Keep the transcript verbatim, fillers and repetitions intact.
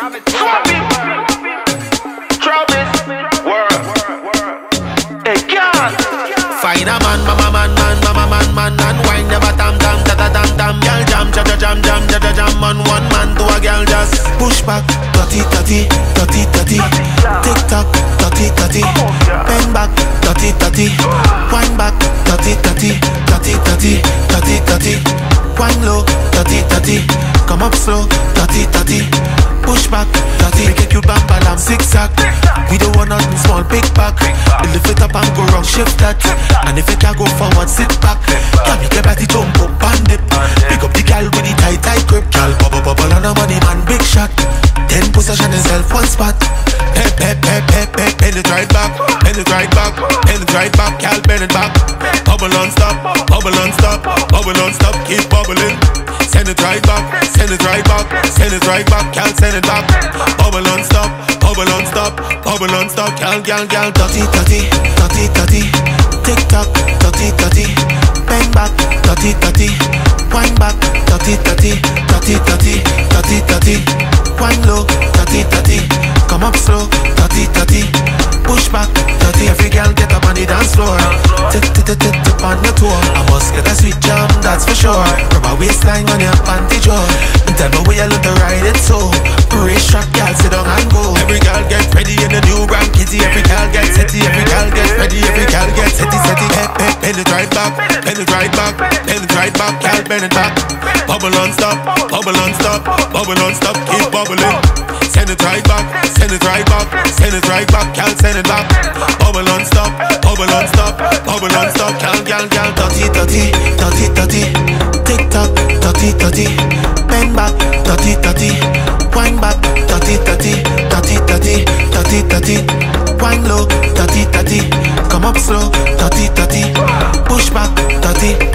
Find a man, mama man, man, mama man, man, man. Wine never tam tam, ta ta tam tam. Girl jam, cha cha jam, jam, cha cha jam. Man, one man to a girl just push back. Dutti, dutti, dutti, dutti. Tick tock, dutti, dutti. Bend back, dutti, dutti. Wine back, dutti, dutti, dutti, dutti, dutti, dutti. Wine low, dutti, dutti. Come up slow, dutti, dutti. Push back, daddy, make a cute bam bam, zigzag. We don't want nothing small, big back. Lift it up and go wrong, shift that. And if it can go forward, sit back. Can we get back the jump up and dip? Pick up the girl with the tight, tight grip. Girl, bubble, bubble, and a money man, big shot. Then position yourself one spot. Pep, pep, pep, pep, pep. Bend it right back, bend it right back, bend it right back, girl, bend it back. Bubble non-stop, bubble non-stop, bubble non-stop, keep bubbling. Send it right back, send it right back, send it right back, girl, send it back. Bubble non-stop, bubble non-stop, bubble non-stop, girl, girl, girl. Dutti, dutti, dutti, dutti. Tick tock, dutti, dutti. Bend back, dutti, dutti. Wind back, dutti, dutti, dutti, dutti, dutti, dutti. Wind low, dutti, dutti. Come up slow, dutti, dutti. Push back, dutti. Every girl get up on the dance floor. Tip, tip, tip, tip, tip on your toe. I must get a sweet jam, that's for sure. Rubber waistline on your panty jaw. Tell me where you love to ride it so. Racetrack, girl, sit down and go. Every girl get ready in the new brand kitty. Every girl get setty, every girl get ready. Every girl get setty, setty. Bend it right back, bend it right back, bend it right back, girl, bend it back. Bubble non-stop, bubble non-stop, bubble non-stop, keep bubbling. Send it right back, send it right back, send it right back, girl, send it back. Bubble non-stop, bubble non-stop, bubble non-stop, girl, girl, girl. Dutti, dutti, dutti, dutti. Tick tock, dutti, dutti. Bend back, dutti, dutti. Wind back, dutti, dutti, dutti, dutti, dutti, dutti. Wind low, dutti, dutti. Come up slow, dutti, dutti. Push back, dutti.